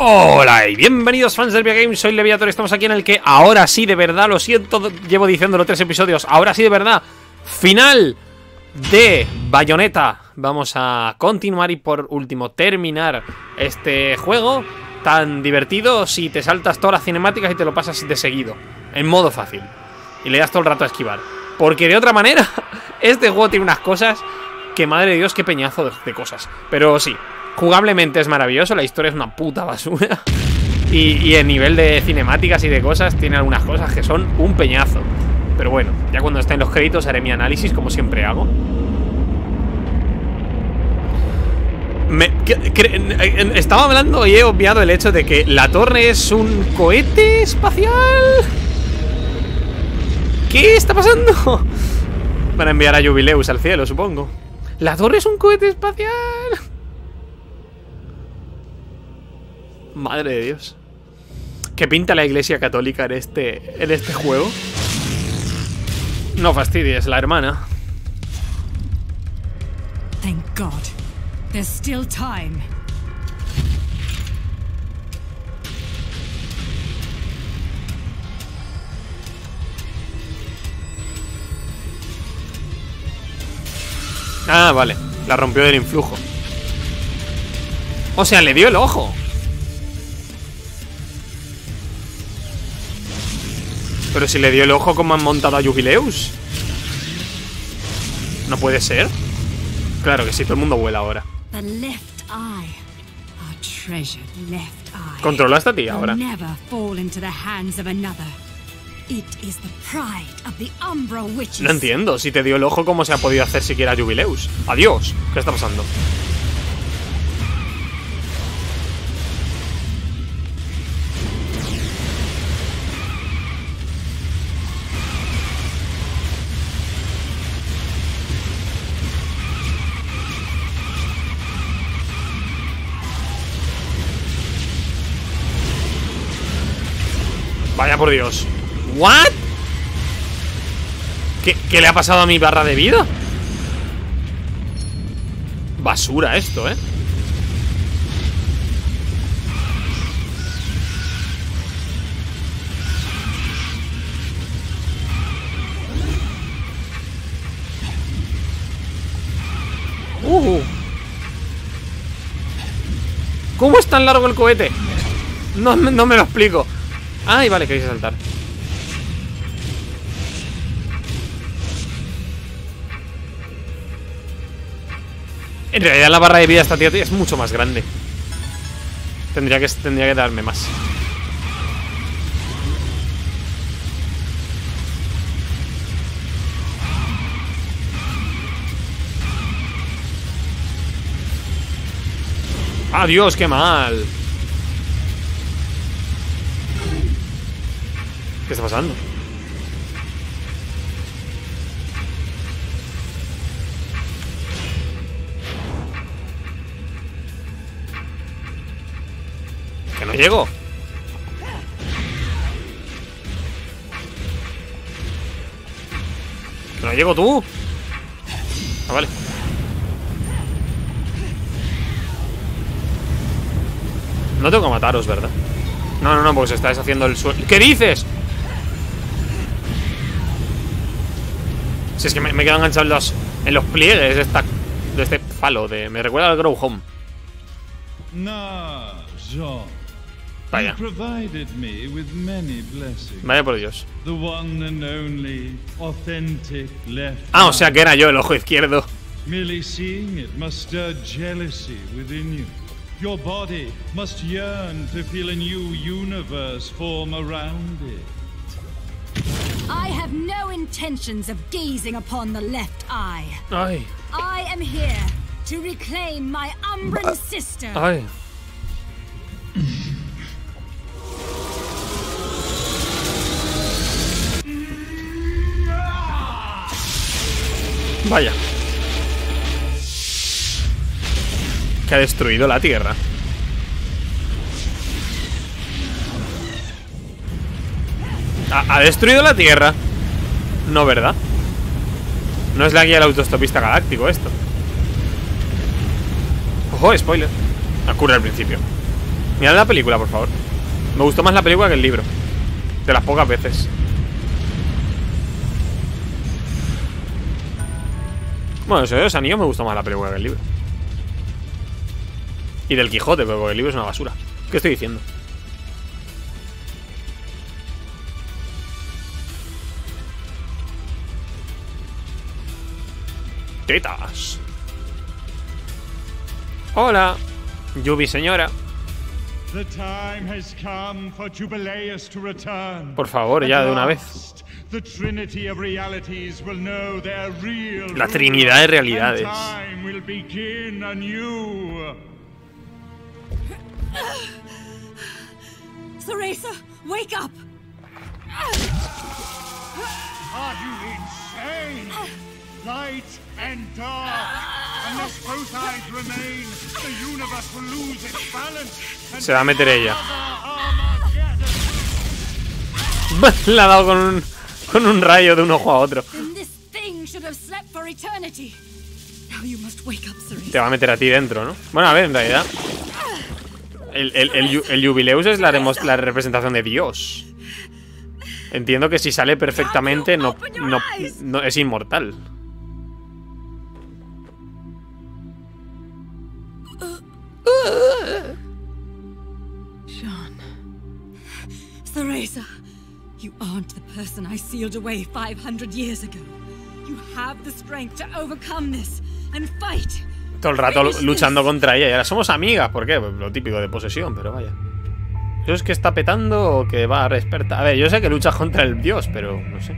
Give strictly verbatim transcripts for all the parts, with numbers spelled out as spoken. Hola y bienvenidos fans del Biagame, soy Leviator. Estamos aquí en el que ahora sí, de verdad, lo siento, llevo diciéndolo tres episodios. Ahora sí, de verdad, final de Bayonetta. Vamos a continuar y por último terminar este juego tan divertido si te saltas todas las cinemáticas y te lo pasas de seguido, en modo fácil, y le das todo el rato a esquivar. Porque de otra manera, este juego tiene unas cosas que madre de Dios, qué peñazo de cosas. Pero sí, jugablemente es maravilloso, la historia es una puta basura. Y, y el nivel de cinemáticas y de cosas tiene algunas cosas que son un peñazo. Pero bueno, ya cuando estén los créditos haré mi análisis, como siempre hago. Me, estaba hablando y he obviado el hecho de que la torre es un cohete espacial. ¿Qué está pasando? Para enviar a Jubileus al cielo, supongo. La torre es un cohete espacial. Madre de Dios. ¿Qué pinta la iglesia católica en este, en este juego? No fastidies, la hermana. Thank God. There's still time. Ah, vale. La rompió del influjo. O sea, le dio el ojo. Pero si le dio el ojo, como han montado a Jubileus. No puede ser. Claro que sí, todo el mundo vuela ahora. Controla a esta tía ahora. No entiendo, si te dio el ojo, ¿cómo se ha podido hacer siquiera Jubileus? Adiós, ¿qué está pasando? Vaya por Dios. ¿What? ¿Qué, ¿Qué le ha pasado a mi barra de vida? Basura esto, ¿eh? Uh. ¿Cómo es tan largo el cohete? No, no me lo explico. Ay, vale, queréis saltar. En realidad la barra de vida de esta tía es mucho más grande. Tendría que, tendría que darme más. ¡Adiós, qué mal! ¿Qué está pasando? Que no llego. Que no llego tú. Ah, vale. No tengo que mataros, ¿verdad? No, no, no, porque os estáis haciendo el suelo. ¿Qué dices? Si es que me, me quedo enganchado en los, en los pliegues de, esta, de este falo. De, me recuerda al Grow Home. No, John. Vaya. Vaya por Dios. Ah, o sea que era yo el ojo izquierdo. I have no intentions of gazing upon the left eye. Ay. I am here to reclaim my Umbran sister. Ay. Vaya. Que ha destruido la tierra. ¿Ha destruido la Tierra? No, ¿verdad? No es la guía del autostopista galáctico esto. Ojo, spoiler. Ocurre al principio. Mirad la película, por favor. Me gustó más la película que el libro. De las pocas veces. Bueno, eso de los anillos me gustó más la película que el libro. Y del Quijote, pero el libro es una basura. ¿Qué estoy diciendo? Tetas. Hola, Yubi señora. Por favor, ya de una vez. La Trinidad de realidades. Sarasa, wake up. Are you insane? Light and dark. Se va a meter ella. La ha dado con un, con un rayo de un ojo a otro. Te va a meter a ti dentro, ¿no? Bueno, a ver, en realidad El, el, el, el Jubileus es la, la representación de Dios. Entiendo que si sale perfectamente no, no, no es inmortal. Sarasa, you aren't the person I sealed away five hundred years ago. You have the strength to overcome this and fight. Todo el rato luchando contra ella. Y ahora somos amigas, ¿por qué? Pues lo típico de posesión, pero vaya. ¿Eso es que está petando o que va a despertar? A ver, yo sé que luchas contra el dios, pero no sé.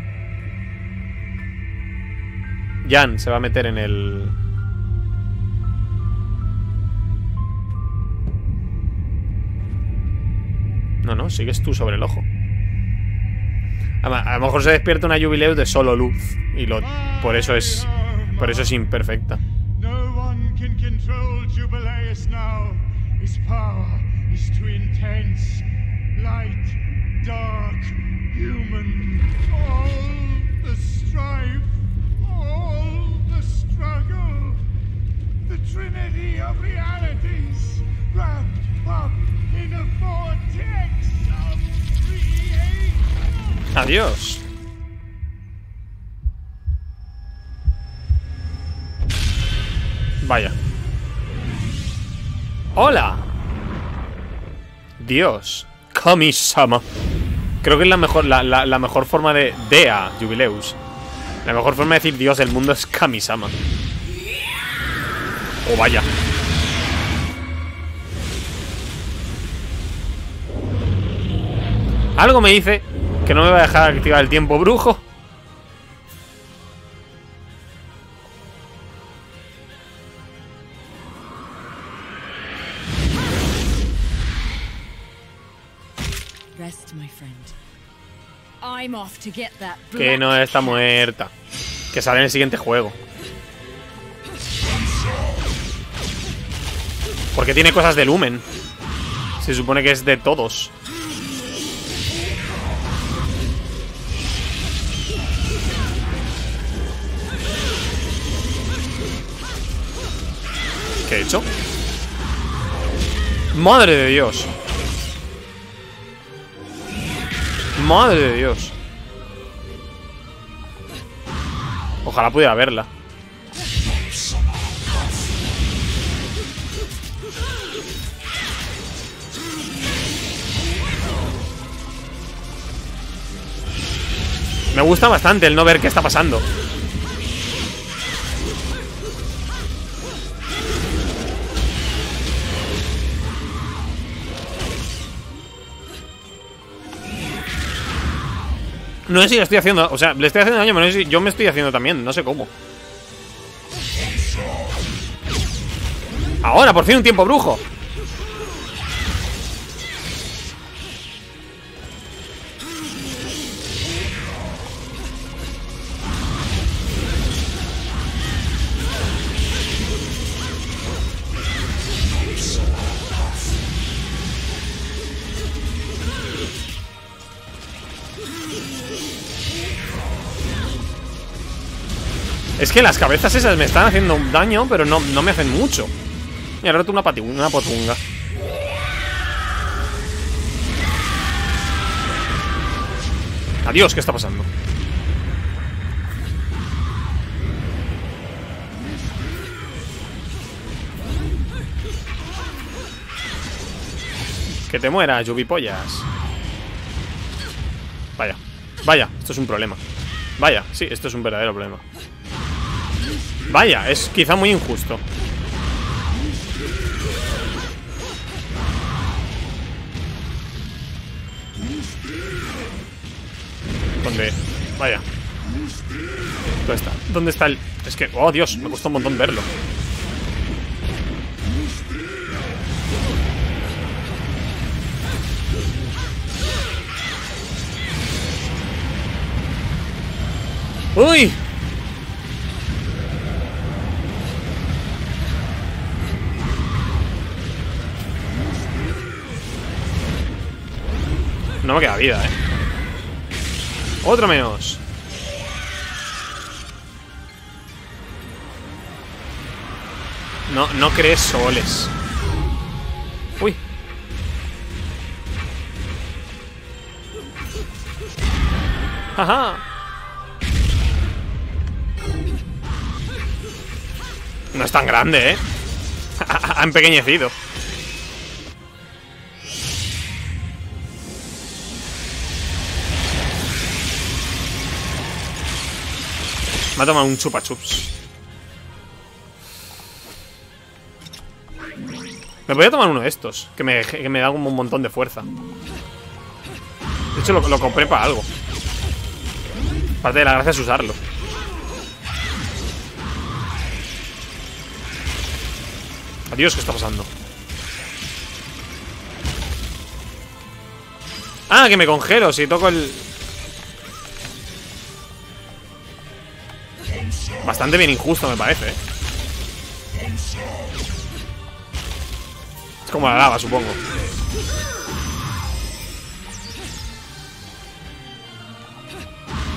Jan se va a meter en el... No, no, sigues tú sobre el ojo. A, a lo mejor se despierta una Jubileus de solo luz. Y lo, por eso es Por eso es imperfecta. Adiós. Vaya. Hola. Dios. Kami-sama. Creo que es la mejor, la, la, la mejor forma de Dea Jubileus. La mejor forma de decir Dios del mundo es Kami-sama. Oh, vaya. Algo me dice que no me va a dejar activar el tiempo brujo. Que no está muerta. Que sale en el siguiente juego. Porque tiene cosas de lumen. Se supone que es de todos. ¿Qué he hecho? ¡Madre de Dios! ¡Madre de Dios! Ojalá pudiera verla. Me gusta bastante el no ver qué está pasando. No sé si lo estoy haciendo, o sea, le estoy haciendo daño, pero no sé si yo me estoy haciendo también, no sé cómo. Ahora, por fin un tiempo brujo. Es que las cabezas esas me están haciendo un daño, pero no, no me hacen mucho. Me ha roto una, una potunga. Adiós, ¿qué está pasando? Que te muera, Jubipollas. Vaya, vaya, esto es un problema. Vaya, sí, esto es un verdadero problema. Vaya, es quizá muy injusto. ¿Dónde? Vaya. ¿Dónde está? ¿Dónde está el...? Es que... ¡Oh, Dios! Me costó un montón verlo. ¡Uy! No me queda vida, eh. Otro menos. No, no crees soles. Uy. Ajá. No es tan grande, eh. Ha empequeñecido. Me ha tomado un chupa chups. Me voy a tomar uno de estos, que me, que me da un montón de fuerza. De hecho, lo, lo compré para algo. Parte de la gracia es usarlo. Adiós, ¿qué está pasando? Ah, que me congelo si toco el... Bastante bien injusto, me parece, ¿eh? Es como la lava, supongo.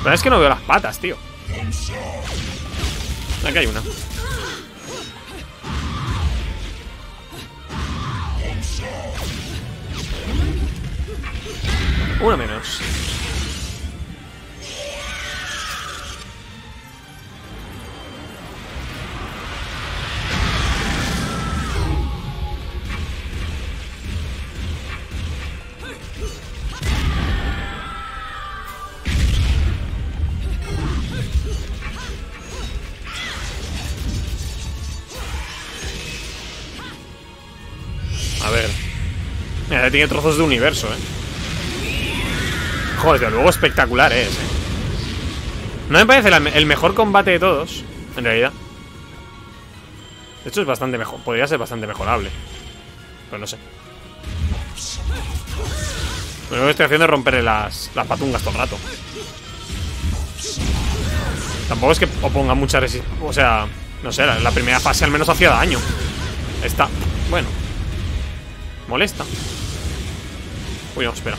Pero es que no veo las patas, tío. Aquí hay una. Una menos. Tiene trozos de universo, eh. Joder, desde luego espectacular es, eh. No me parece el mejor combate de todos, en realidad. De hecho es bastante mejor. Podría ser bastante mejorable, pero no sé. Lo único que estoy haciendo es romperle las, las patungas todo el rato. Tampoco es que oponga mucha resistencia. O sea, no sé, la, la primera fase al menos hacía daño. Está, bueno. Molesta. Uy, no, espera.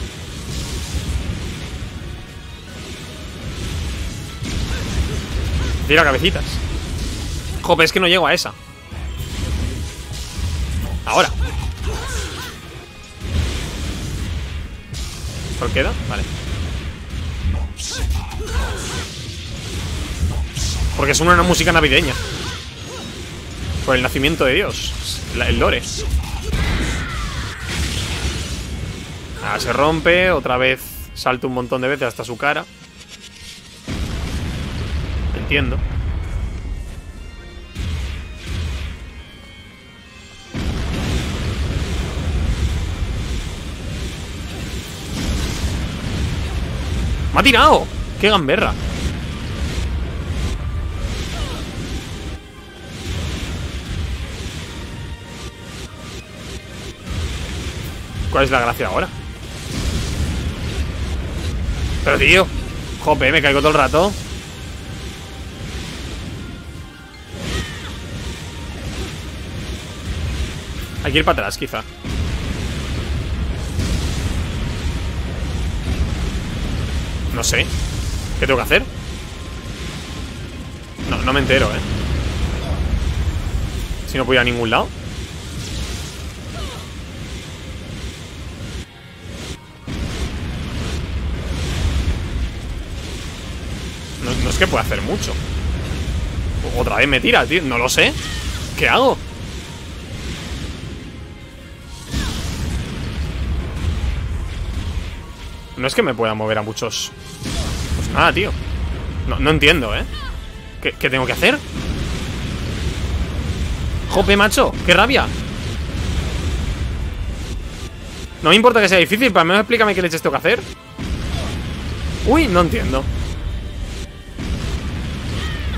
Tira cabecitas. Jope, es que no llego a esa. Ahora. ¿Por queda? Vale. Porque suena una música navideña. Por el nacimiento de Dios. El lore. Ah, se rompe, otra vez salta un montón de veces hasta su cara. Entiendo. ¡Me ha tirado! ¡Qué gamberra! ¿Cuál es la gracia ahora? Pero tío, jope, me caigo todo el rato. Hay que ir para atrás, quizá. No sé. ¿Qué tengo que hacer? No, no me entero, eh. Si no puedo ir a ningún lado. es que puede hacer mucho. Otra vez me tira, tío. No lo sé. ¿Qué hago? No es que me pueda mover a muchos. Pues nada, tío. No, no entiendo, ¿eh? ¿Qué, ¿Qué tengo que hacer? Jope, macho. ¡Qué rabia! No me importa que sea difícil, pero al menos explícame qué leches tengo que hacer. Uy, no entiendo.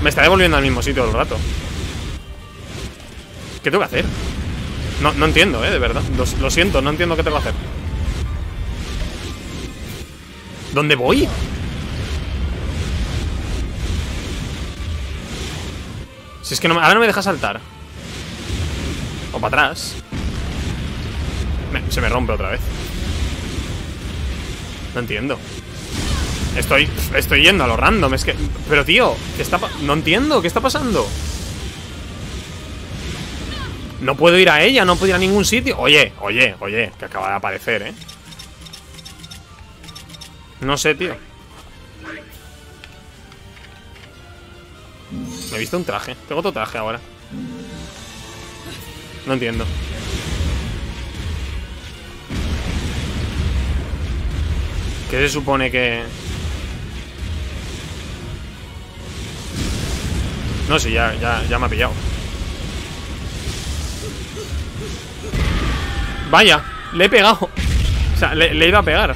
Me está devolviendo al mismo sitio todo el rato. ¿Qué tengo que hacer? No, no entiendo, eh, de verdad. Lo, lo siento, no entiendo qué tengo que hacer. ¿Dónde voy? Si es que no me, ahora no me deja saltar. O para atrás. Se me rompe otra vez. No entiendo. Estoy, estoy yendo a lo random, es que... Pero tío, ¿qué está pa... no entiendo, ¿qué está pasando? No puedo ir a ella, no puedo ir a ningún sitio. Oye, oye, oye, que acaba de aparecer, ¿eh? No sé, tío. Me he visto un traje, tengo otro traje ahora. No entiendo. ¿Qué se supone que...? No, sí, ya, ya, ya me ha pillado. Vaya, le he pegado. O sea, le, le he ido a pegar.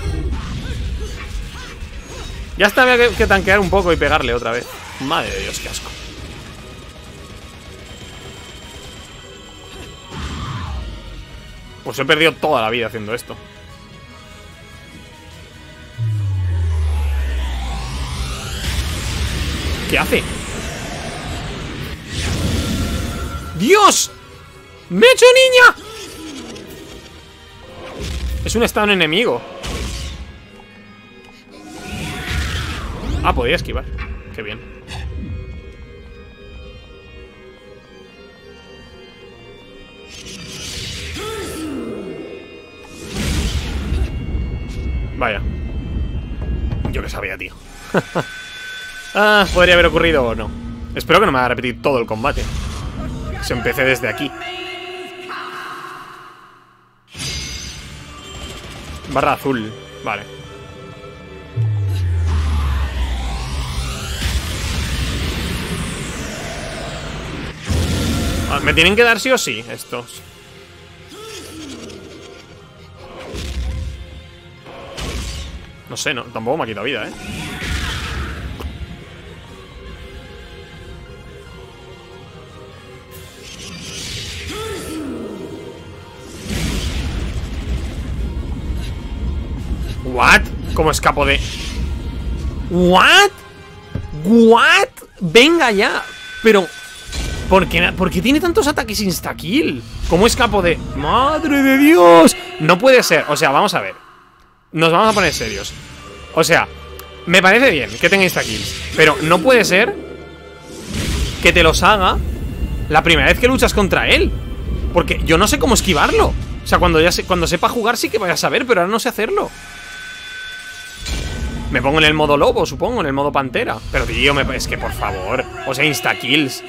Ya hasta había que, que tanquear un poco y pegarle otra vez. Madre de Dios, qué asco. Pues he perdido toda la vida haciendo esto. ¿Qué hace? ¡Dios! ¡Me he hecho niña! Es un estado enemigo. Ah, podía esquivar. Qué bien. Vaya. Yo que sabía, tío. Ah, podría haber ocurrido o no. Espero que no me haga repetir todo el combate. Se empecé desde aquí. Barra azul, vale. Ah, me tienen que dar sí o sí estos. No sé, no, tampoco me ha quitado vida, eh. What? ¿Cómo escapo de...? What? What? Venga ya. Pero... ¿Por qué, ¿por qué tiene tantos ataques insta-kill? ¿Cómo escapo de...? ¡Madre de Dios! No puede ser. O sea, vamos a ver. Nos vamos a poner serios. O sea, me parece bien que tenga insta-kills, pero no puede ser que te los haga la primera vez que luchas contra él. Porque yo no sé cómo esquivarlo. O sea, cuando, ya se, cuando sepa jugar sí que vaya a saber, pero ahora no sé hacerlo. Me pongo en el modo lobo, supongo, en el modo pantera. Pero tío, me... es que por favor. O sea, insta-kills.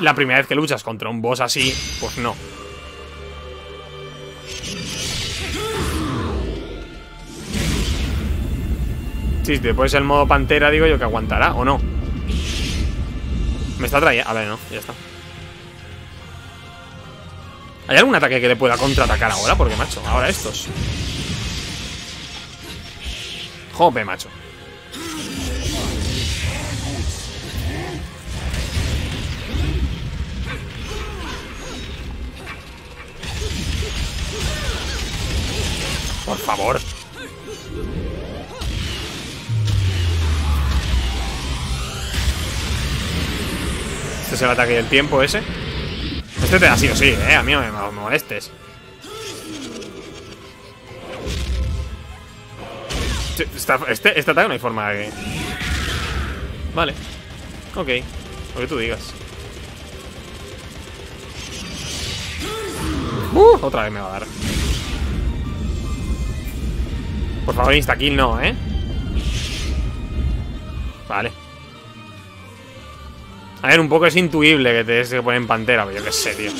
La primera vez que luchas contra un boss así, pues no. Sí, después el modo pantera digo yo que aguantará, ¿o no? Me está trayendo... A ver, no, ya está. ¿Hay algún ataque que le pueda contraatacar ahora? Porque, macho, ahora estos... Jope, macho. Por favor. Este es el ataque del tiempo ese. Este te da sí o sí, eh. A mí no me molestes. Esta, este, este ataque no hay forma de... Vale. Ok. Lo que tú digas. Uh, otra vez me va a dar. Por favor, insta-kill no, ¿eh? Vale. A ver, un poco es intuible que te, te ponen pantera, pero yo qué sé, tío.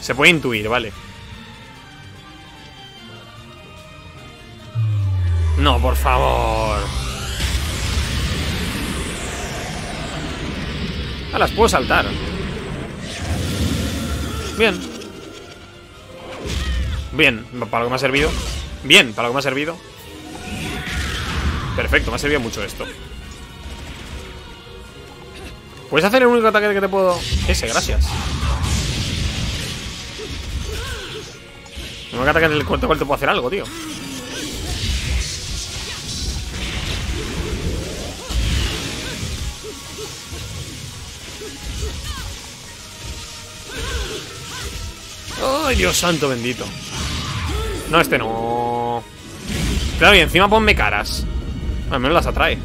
Se puede intuir, vale. No, por favor. Ah, las puedo saltar. Bien. Bien, para lo que me ha servido. Bien, para lo que me ha servido. Perfecto, me ha servido mucho esto. ¿Puedes hacer el único ataque que te puedo...? Ese, gracias. El único ataque en el cual te puedo hacer algo, tío. ¡Ay, Dios santo bendito! No, este no. Claro, y encima ponme caras. Al menos las atrae.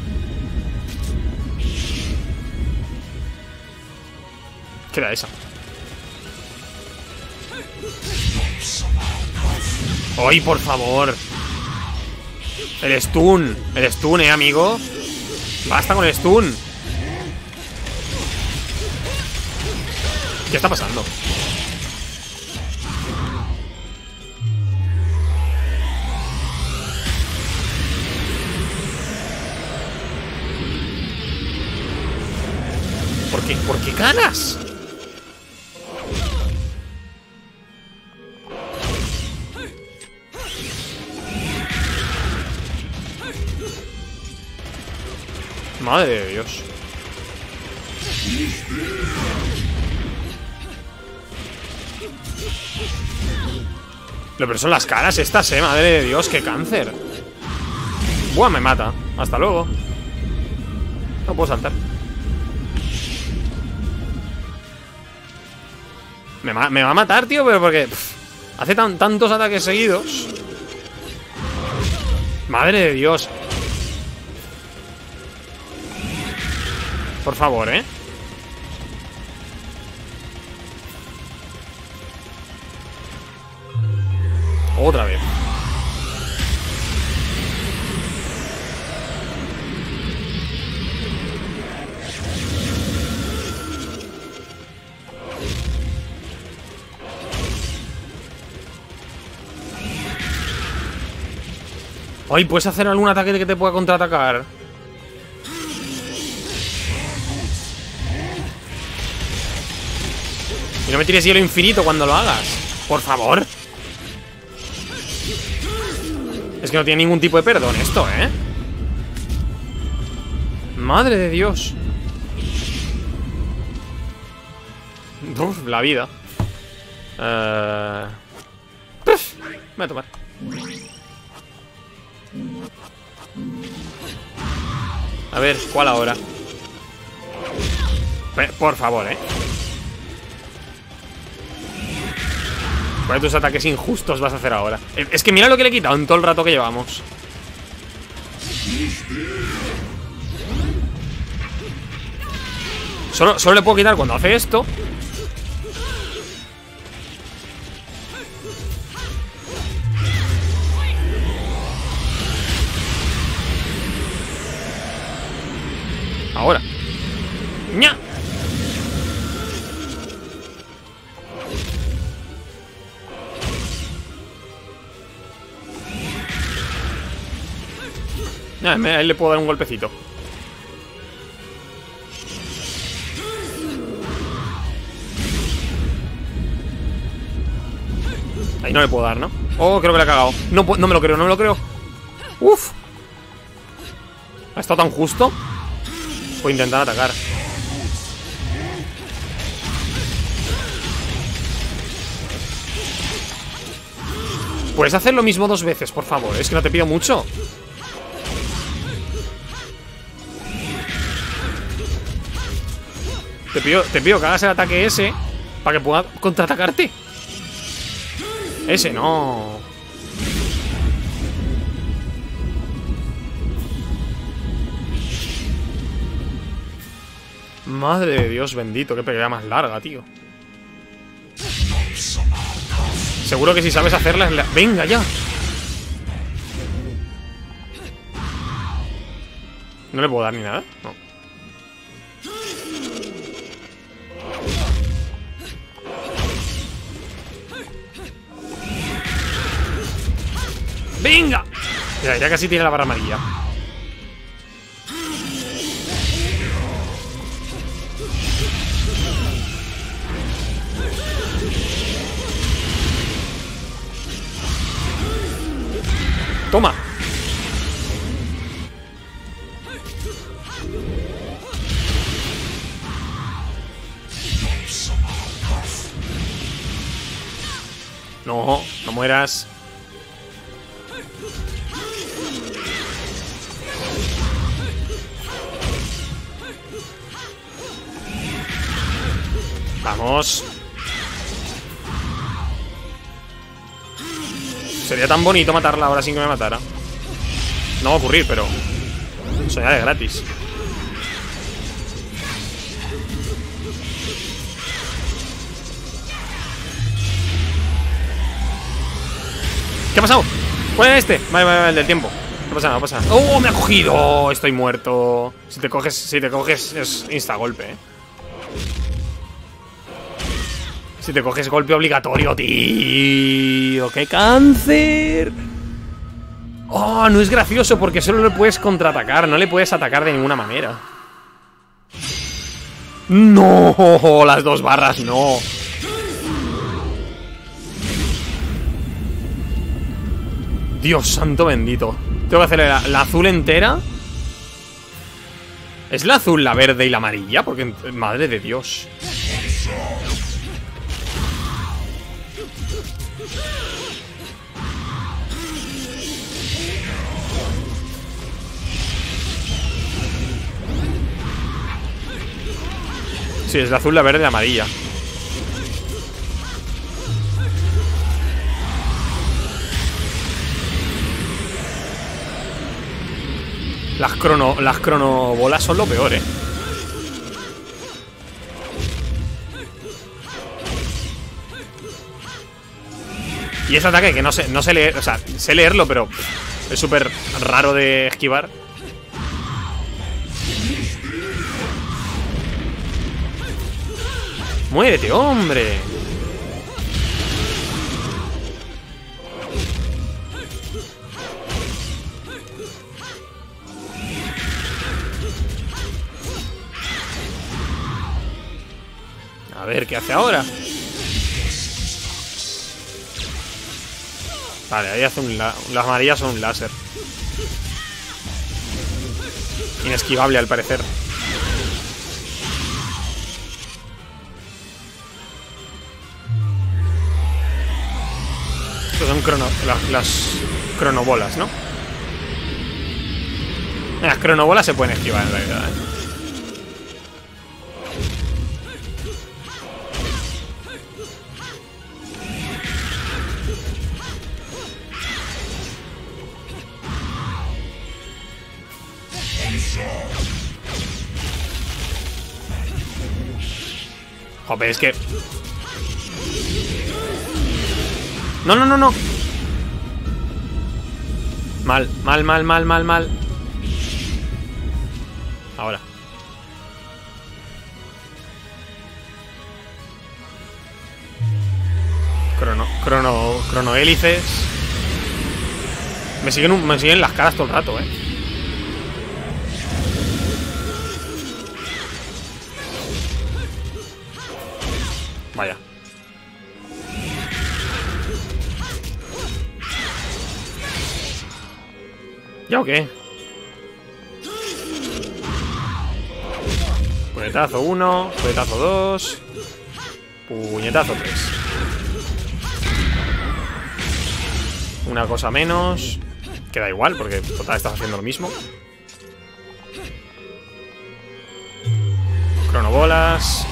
¿Qué era esa? ¡Ay, por favor! El stun. El stun, eh, amigo. Basta con el stun. ¿Qué está pasando? ¿Por qué ganas? Madre de Dios. Lo peor son las caras estas, eh. Madre de Dios, qué cáncer. Buah, me mata. Hasta luego. No puedo saltar. Me, me va a matar, tío, pero porque pff, hace tan, tantos ataques seguidos. Madre de Dios. Por favor, ¿eh? Otra vez. Ay, ¿puedes hacer algún ataque que te pueda contraatacar? Y no me tires hielo infinito cuando lo hagas. Por favor. Es que no tiene ningún tipo de perdón esto, ¿eh? Madre de Dios. Uf, la vida. Uh... Puf, me voy a tomar. A ver, ¿cuál ahora? Por favor, eh. ¿Cuáles tus ataques injustos vas a hacer ahora? Es que mira lo que le he quitado en todo el rato que llevamos. Solo, solo le puedo quitar cuando hace esto. Ahora. ¡Ña! Ah, ahí le puedo dar un golpecito. Ahí no le puedo dar, ¿no? Oh, creo que le he cagado. No, no me lo creo, no me lo creo. Uf. ¿Ha estado tan justo? Puedo intentar atacar. Puedes hacer lo mismo dos veces, por favor. Es que no te pido mucho. Te pido, te pido que hagas el ataque ese para que pueda contraatacarte. Ese no. Madre de Dios bendito, qué pelea más larga, tío. Seguro que si sabes hacerla es la... Venga ya. ¿No le puedo dar ni nada? No. ¡Venga! Ya, ya casi tiene la barra amarilla. ¡Toma! No, no mueras. Vamos. Sería tan bonito matarla ahora sin que me matara. No va a ocurrir, pero soñar es gratis. ¿Qué ha pasado? ¿Cuál era este? Vale, vale, vale, el del tiempo. No pasa nada, no pasa nada. ¡Oh, me ha cogido! Estoy muerto. Si te coges, si te coges es insta-golpe, eh. Si te coges golpe obligatorio, tío. ¡Qué cáncer! Oh, no es gracioso porque solo le puedes contraatacar. No le puedes atacar de ninguna manera. ¡No! Las dos barras, no. Dios santo bendito. Tengo que hacerle la, la azul entera. ¿Es la azul, la verde y la amarilla? Porque, madre de Dios. Sí, es la azul, la verde y la amarilla. Las crono, las cronobolas son lo peor, eh. Y ese ataque que no sé, no sé leer, o sea, sé leerlo, pero es súper raro de esquivar. ¡Muérete, hombre! A ver, ¿qué hace ahora? Vale, ahí hace un la... Las amarillas son un láser. Inesquivable, al parecer. Estos son crono... las, las cronobolas, ¿no? Las cronobolas se pueden esquivar, en realidad, ¿eh? Joder, es que... No, no, no, no. Mal, mal, mal, mal, mal, mal. Ahora. Crono, crono, cronohélices. Me siguen, me siguen las caras todo el rato, eh. Vaya. ¿Ya o qué? Puñetazo uno, puñetazo dos, puñetazo tres. Una cosa menos. Que da igual, porque total estás haciendo lo mismo. Cronobolas.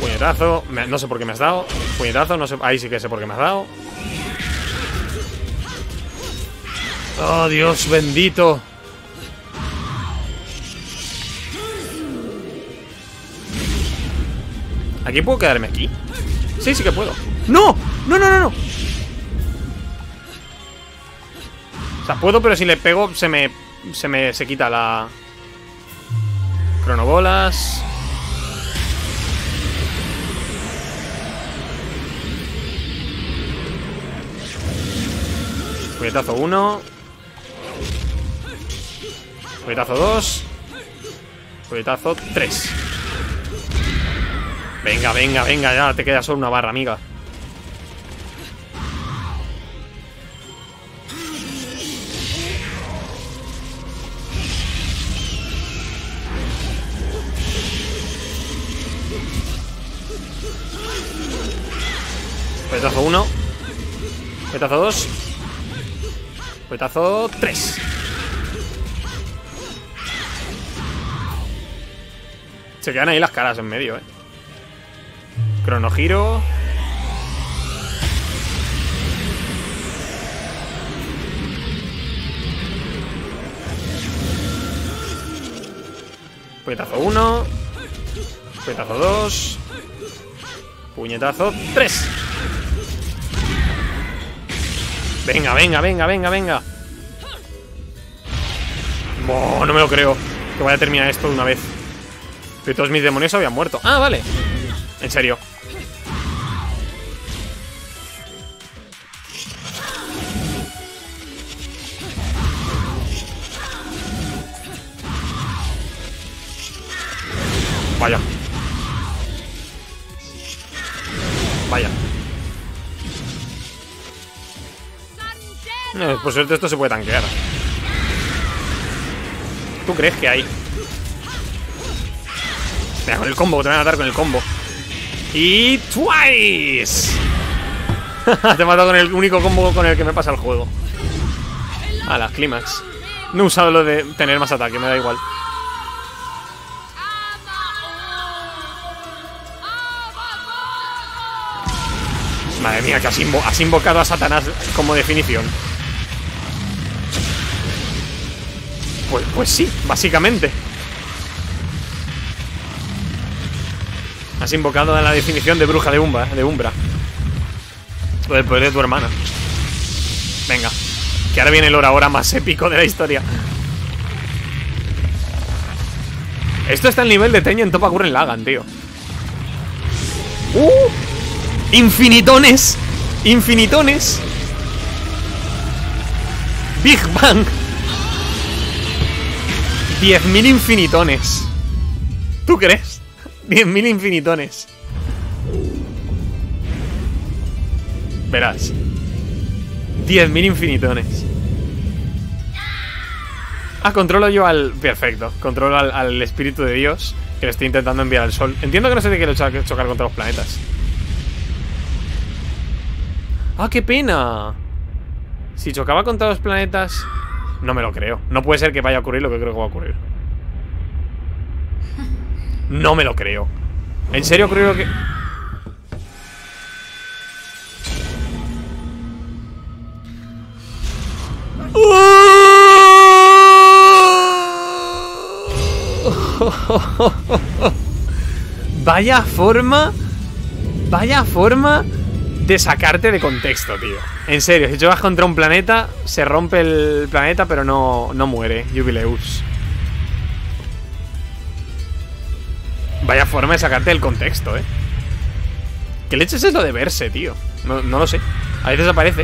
Puñetazo, no sé por qué me has dado. Puñetazo, no sé, ahí sí que sé por qué me has dado. Oh, Dios bendito. ¿Aquí puedo quedarme aquí? Sí, sí que puedo. ¡No! ¡No, no, no, no! O sea, puedo, pero si le pego se me... Se me... Se quita la... Cronobolas... Puñetazo uno. Puñetazo dos. Puñetazo tres. Venga, venga, venga. Ya te queda solo una barra, amiga. Puñetazo uno. Puñetazo dos. Puñetazo tres. Se quedan ahí las caras en medio, eh. Cronogiro. Puñetazo uno. Puñetazo dos. Puñetazo tres. Venga, venga, venga, venga, venga. Oh, no me lo creo que vaya a terminar esto de una vez. Que todos mis demonios habían muerto. Ah, vale. En serio. Vaya. Vaya. No, por suerte esto se puede tanquear. ¿Tú crees que hay? Mira, con el combo, te van a matar con el combo. Y... ¡Twice! Te he matado con el único combo con el que me pasa el juego. A las clímax. No he usado lo de tener más ataque, me da igual. Madre mía, que has, invo- has invocado a Satanás como definición. Pues, pues sí, básicamente. Has invocado a la definición de bruja de Umbra, de Umbra. O del poder de tu hermana. Venga, que ahora viene el hora hora más épico de la historia. Esto está al nivel de Tengen Toppa Gurren Lagann, tío. ¡Uh! ¡Infinitones! ¡Infinitones! ¡Big Bang! diez mil infinitones. ¿Tú crees? diez mil infinitones. Verás. diez mil infinitones. Ah, controlo yo al... Perfecto. Controlo al, al espíritu de Dios que le estoy intentando enviar al sol. Entiendo que no se te quiere cho- chocar contra los planetas. ¡Ah, qué pena! Si chocaba contra los planetas... No me lo creo. No puede ser que vaya a ocurrir lo que creo que va a ocurrir. No me lo creo. ¿En serio ocurrió lo que...? Vaya forma... Vaya forma... de sacarte de contexto, tío. En serio, si chocas contra un planeta, se rompe el planeta, pero no, no muere Jubileus. Vaya forma de sacarte del contexto, eh. ¿Qué leches es lo de verse, tío? No, no lo sé. A veces aparece.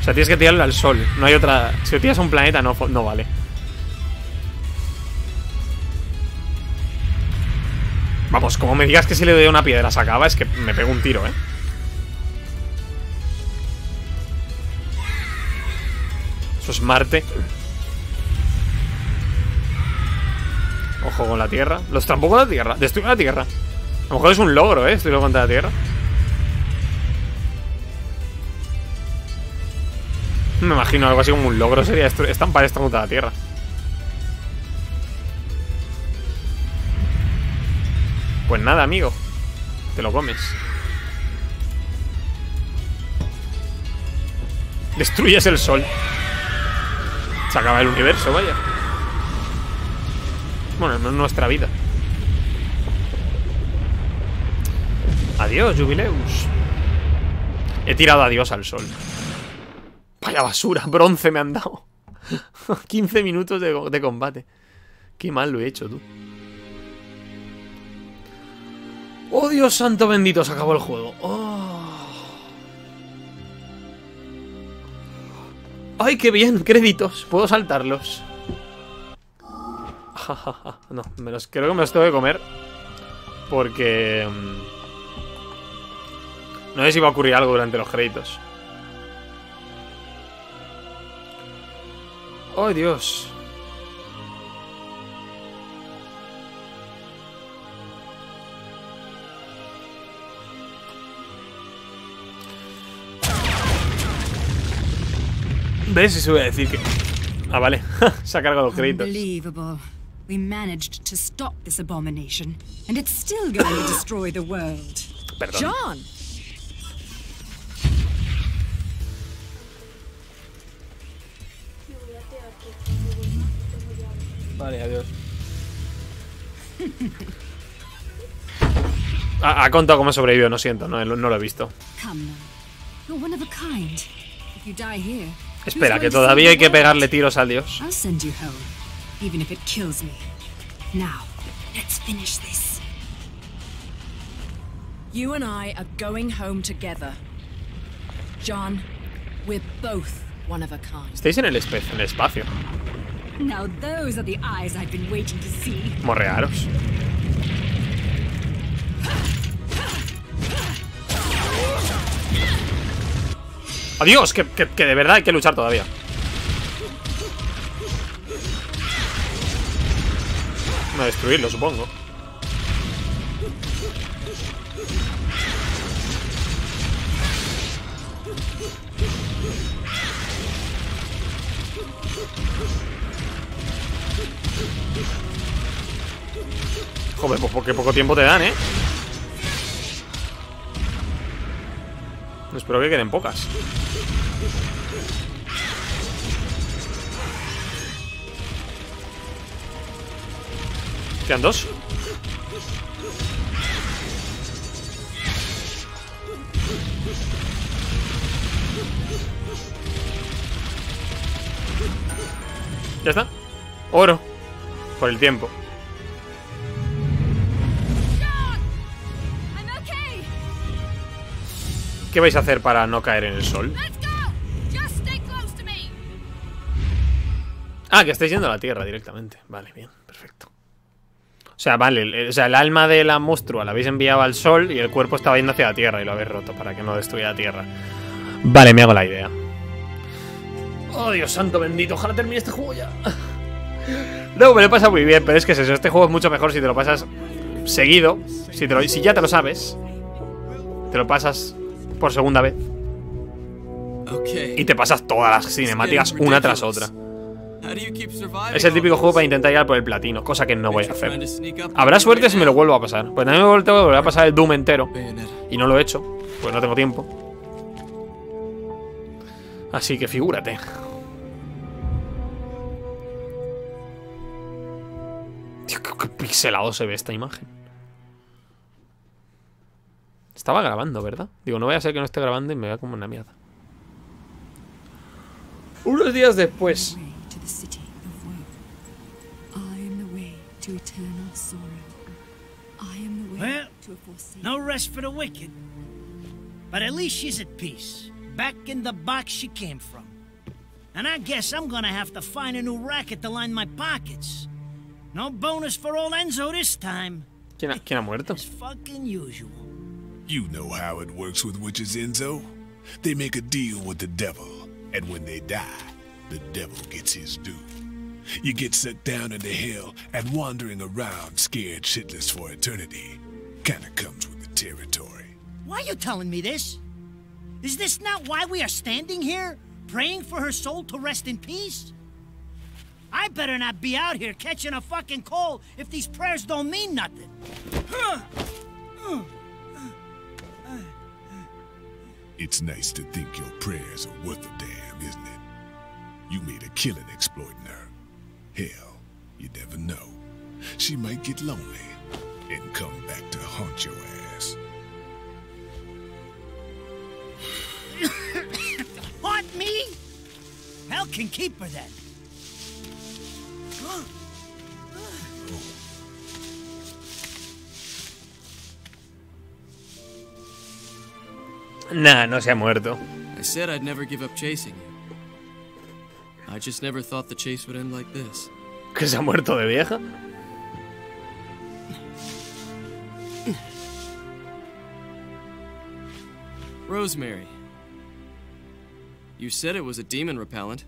O sea, tienes que tirarlo al sol. No hay otra... Si lo tiras a un planeta, no, no vale. Vamos, como me digas que si le doy una piedra sacaba, es que me pego un tiro, ¿eh? Eso es Marte. Ojo con la Tierra. Los tampoco la Tierra. Destruye la Tierra. A lo mejor es un logro, ¿eh? Estoy contra la Tierra. Me imagino algo así como un logro sería estampar esto contra la Tierra. Pues nada, amigo. Te lo comes. Destruyes el sol. Se acaba el universo, vaya. Bueno, no es nuestra vida. Adiós, Jubileus. He tirado adiós al sol. Vaya basura, bronce me han dado. quince minutos de, de combate. Qué mal lo he hecho, tú. ¡Oh, Dios santo bendito! Se acabó el juego. ¡Oh! ¡Ay, qué bien! Créditos. Puedo saltarlos. No, me los, creo que me los tengo que comer. Porque... no sé si va a ocurrir algo durante los créditos. ¡Oh, Dios! ¿Ves? Eso voy a decir que... ah, vale. Se ha cargado los créditos. Perdón. Vale, adiós. Ha, ha contado cómo sobrevivió, no siento, no, no lo he visto. Espera, que todavía hay que pegarle tiros al dios. You and I are going home together. John, we're both one of a kind. Estáis en el, en el espacio. Now those are the eyes I've been waiting to see. Morrearos. Adiós, que, que, que de verdad hay que luchar todavía. No destruirlo, supongo. Joder, pues porque poco tiempo te dan, ¿eh? Espero que queden pocas. ¿Quedan dos? Ya está. Oro. Por el tiempo. ¿Qué vais a hacer para no caer en el sol? Ah, que estáis yendo a la tierra directamente. Vale, bien, perfecto. O sea, vale, el, o sea, el alma de la monstrua la habéis enviado al sol y el cuerpo estaba yendo hacia la tierra y lo habéis roto para que no destruya la tierra. Vale, me hago la idea. Oh, Dios santo bendito, ojalá termine este juego ya. No, me lo he pasado muy bien, pero es que es eso. Este juego es mucho mejor si te lo pasas seguido. Si, te lo, si ya te lo sabes, te lo pasas por segunda vez. Y te pasas todas las cinemáticas una tras otra. Es el típico juego para intentar llegar por el platino, cosa que no voy a hacer. Habrá suerte si me lo vuelvo a pasar. Pues también me tengo que volver a pasar el Doom entero. Y no lo he hecho, pues no tengo tiempo. Así que figúrate. Tío, qué pixelado se ve esta imagen. Estaba grabando, ¿verdad? Digo, no vaya a ser que no esté grabando y me vea como una mierda. Unos días después. Well, no rest for the wicked. But at least she's at peace, back in the box she came from. And I guess I'm gonna have to find a new racket to line my pockets. No bonus for old Enzo this time. ¿Quién ha, quién ha muerto? As fucking usual. You know how it works with witches, Enzo. They make a deal with the devil, and when they die, the devil gets his due. You get set down into hell and wandering around scared shitless for eternity. Kinda comes with the territory. Why are you telling me this? Is this not why we are standing here, praying for her soul to rest in peace? I better not be out here catching a fucking cold if these prayers don't mean nothing. Huh. Uh. It's nice to think your prayers are worth a damn, isn't it? You made a killing exploiting her. Hell, you never know. She might get lonely and come back to haunt your ass. can keep her then. Huh? Nah, no se ha muerto. I said I'd never give up chasing you. I just never thought the chase would end like this. ¿Que se ha muerto de vieja? Rosemary. You said it was a demon repellent.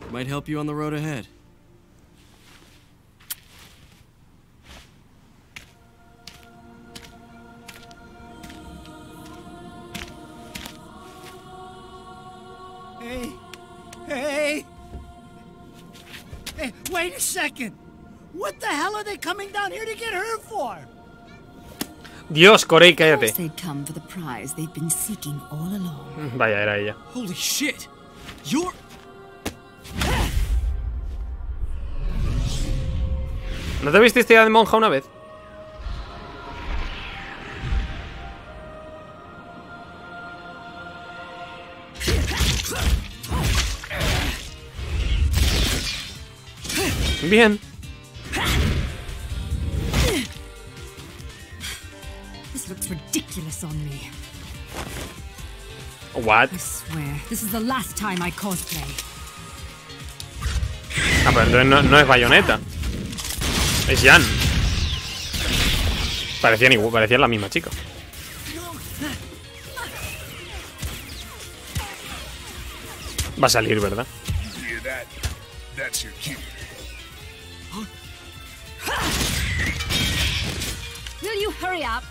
It might help you on the road ahead. Hey. Hey. Hey, wait a second. What the hell are they coming down here to get her for? Dios, Corey, cállate. Vaya, era ella. Holy shit. You're... ¿No te viste ya de monja una vez? Bien. What? I swear, this is the last time I cosplay. Ah, pero entonces no, no es Bayonetta. Es Jan. Parecían igual, parecían la misma chica. Va a salir, ¿verdad? Will you hurry up?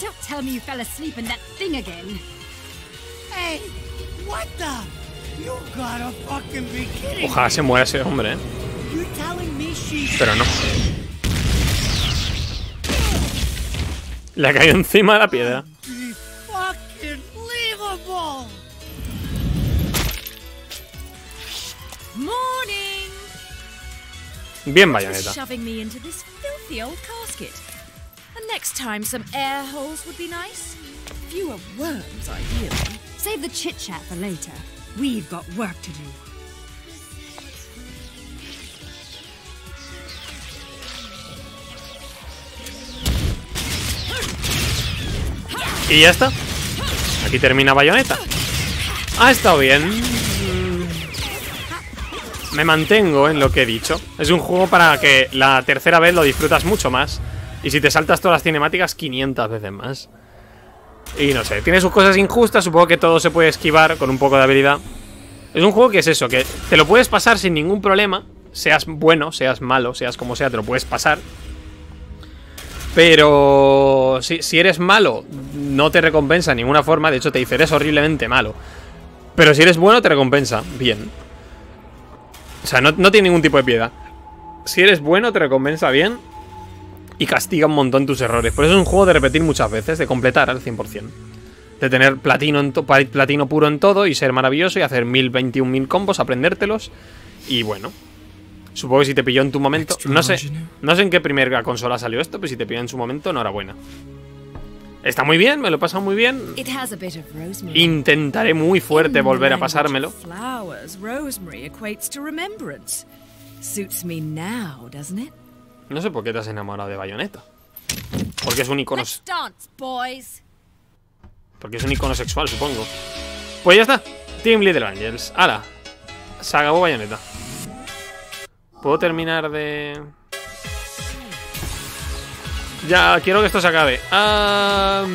Don't tell me you fell asleep in that thing again. Hey, what the? You gotta fucking be kidding me. Ojalá se muera ese hombre, ¿eh? Pero no. Le ha caído encima de la piedra. Bien, Bayonetta. Next time some air holes would be nice. Fewer worms, ideally. Save the chit chat for later. We've got work to do. Y ya está. Aquí termina Bayonetta. Ha estado bien. Me mantengo en lo que he dicho. Es un juego para que la tercera vez lo disfrutas mucho más. Y si te saltas todas las cinemáticas, quinientas veces más. Y no sé, tiene sus cosas injustas. Supongo que todo se puede esquivar con un poco de habilidad. Es un juego que es eso, que te lo puedes pasar sin ningún problema. Seas bueno, seas malo, seas como sea, te lo puedes pasar. Pero si, si eres malo, no te recompensa de ninguna forma. De hecho, te dice, eres horriblemente malo. Pero si eres bueno, te recompensa bien. O sea, no, no tiene ningún tipo de piedad. Si eres bueno, te recompensa bien. Y castiga un montón tus errores. Por eso es un juego de repetir muchas veces, de completar al cien por cien. De tener platino, en platino puro en todo y ser maravilloso y hacer mil veintiún mil combos, aprendértelos. Y bueno, supongo que si te pilló en tu momento... No sé, no sé en qué primera consola salió esto, pero si te pilló en su momento, enhorabuena. Está muy bien, me lo he pasado muy bien. Intentaré muy fuerte volver a pasármelo. No sé por qué te has enamorado de Bayonetta. Porque es un icono... Porque es un icono sexual, supongo. Pues ya está. Team Little Angels. ¡Hala! Se acabó Bayonetta. ¿Puedo terminar de...? Ya, quiero que esto se acabe. Ah...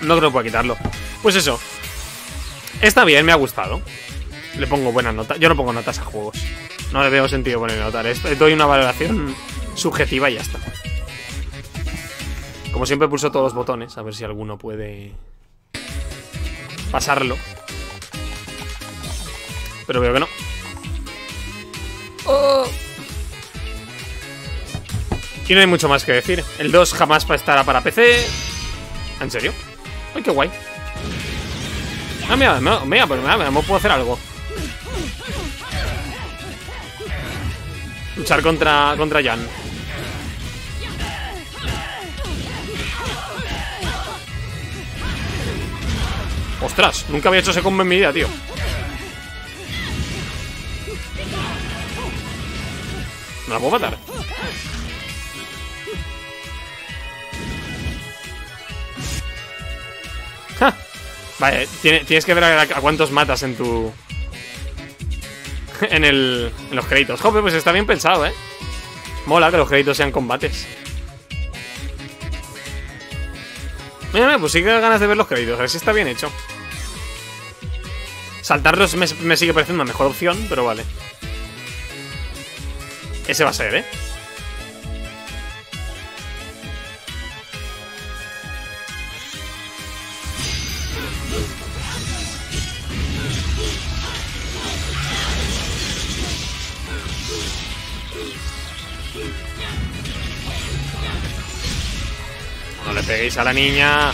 No creo que pueda quitarlo. Pues eso. Está bien, me ha gustado. Le pongo buenas notas. Yo no pongo notas a juegos. No le veo sentido ponerme a notar esto. Doy una valoración subjetiva y ya está. Como siempre pulso todos los botones. A ver si alguno puede pasarlo. Pero veo que no. Oh. Y no hay mucho más que decir. El dos jamás estará para P C. ¿En serio? ¡Ay, qué guay! Ah, mira, mira, mira, mira, mira, puedo hacer algo. Luchar contra, contra Jan. Ostras, nunca había hecho ese combo en mi vida, tío. ¿No la puedo matar? ¡Ja! Vale, tiene, tienes que ver a, a cuántos matas en tu... en el... en los créditos. Jope, pues está bien pensado, ¿eh? Mola que los créditos sean combates. Mira, mira, pues sí que ganas de ver los créditos. A ver si está bien hecho. Saltarlos me, me sigue pareciendo una mejor opción, pero vale. Ese va a ser, ¿eh? No le peguéis a la niña.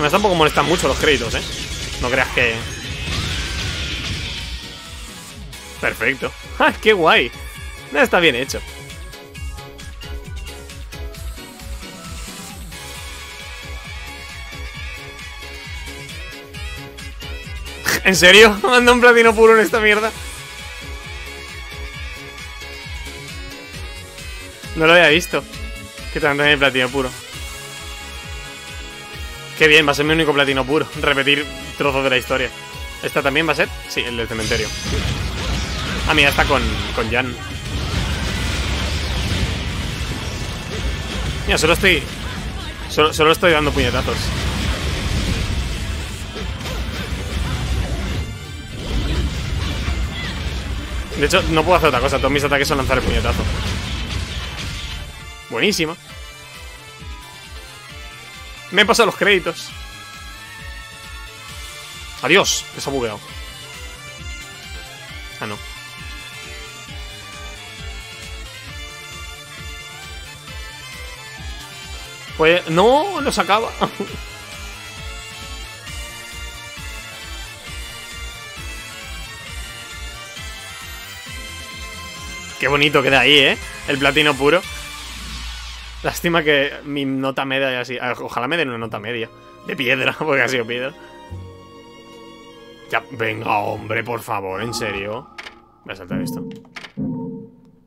Me tampoco molestan mucho los créditos, ¿eh? No creas que... Perfecto. ¡Ah, qué guay! Está bien hecho. ¿En serio? ¿Manda un platino puro en esta mierda? No lo había visto. Que también hay platino puro. Qué bien, va a ser mi único platino puro. Repetir trozos de la historia. ¿Esta también va a ser? Sí, el del cementerio. Ah, mira, está con, con Jan. Mira, solo estoy... Solo, solo estoy dando puñetazos. De hecho, no puedo hacer otra cosa. Todos mis ataques son lanzar el puñetazo. Buenísimo. Me he pasado los créditos. Adiós. Eso ha bugueado. Ah, no. Pues... No, lo sacaba. Qué bonito queda ahí, ¿eh? El platino puro. Lástima que mi nota media ya así. Ojalá me den una nota media. De piedra, porque ha sido piedra. Ya, venga, hombre, por favor, en serio. Voy a saltar esto.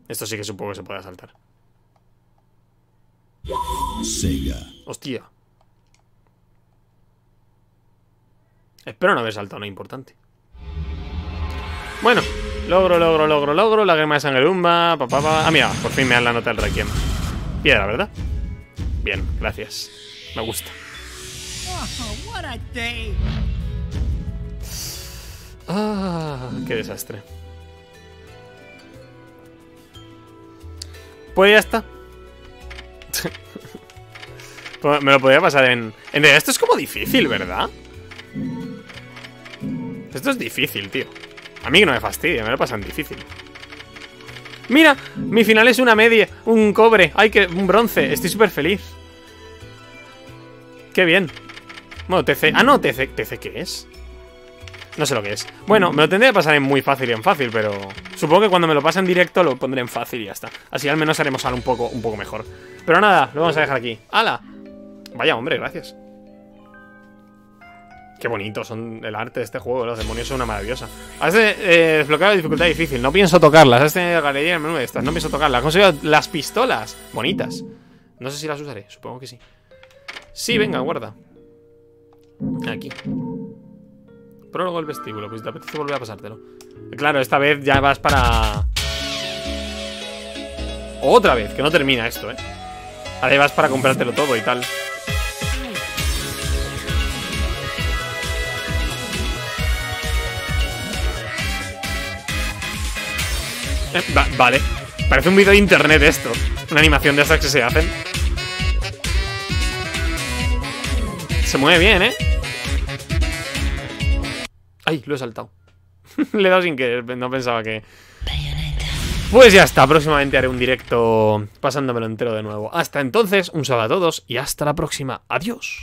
Esto sí que supongo que se puede saltar. Sega. Hostia. Espero no haber saltado nada importante. Bueno, logro, logro, logro, logro. Lágrima de sangre lumba. Papá, papá. Ah, mira, por fin me dan la nota del Requiem. Piedra, ¿verdad? Bien, gracias. Me gusta. Ah, qué desastre. Pues ya está. Me lo podía pasar en... En realidad esto es como difícil, ¿verdad? Esto es difícil, tío. A mí que no me fastidia, me lo pasan difícil. Mira, mi final es una media, un cobre, ay, que un bronce, estoy súper feliz. Qué bien. Bueno, T C, ah no, T C, T C, ¿qué es? No sé lo que es. Bueno, me lo tendré que pasar en muy fácil y en fácil, pero supongo que cuando me lo pase en directo lo pondré en fácil y ya está. Así al menos haremos algo un poco, un poco mejor. Pero nada, lo vamos a dejar aquí. ¡Hala! Vaya, hombre, gracias. Qué bonito son el arte de este juego, los demonios son una maravillosa. Has eh, desbloqueado la dificultad difícil, no pienso tocarlas. Has tenido galería en el menú de estas, no pienso tocarlas. Has conseguido las pistolas, bonitas. No sé si las usaré, supongo que sí. Sí, venga, guarda. Aquí. Prólogo del vestíbulo, pues si te apetece volver a pasártelo. Claro, esta vez ya vas para... Otra vez, que no termina esto, eh. Ahora vas para comprártelo todo y tal. Eh, va, vale, parece un vídeo de internet esto. Una animación de estas que se hacen. Se mueve bien, ¿eh? Ay, lo he saltado. Le he dado sin querer, no pensaba que... Pues ya está, próximamente haré un directo pasándomelo entero de nuevo. Hasta entonces, un saludo a todos y hasta la próxima. Adiós.